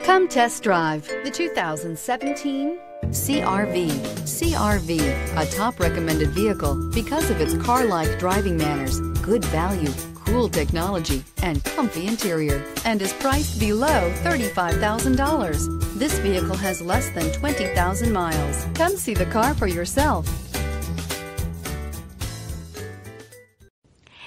Come test drive the 2017 CR-V. CR-V, a top recommended vehicle because of its car-like driving manners, good value, cool technology, and comfy interior, and is priced below $35,000. This vehicle has less than 20,000 miles. Come see the car for yourself.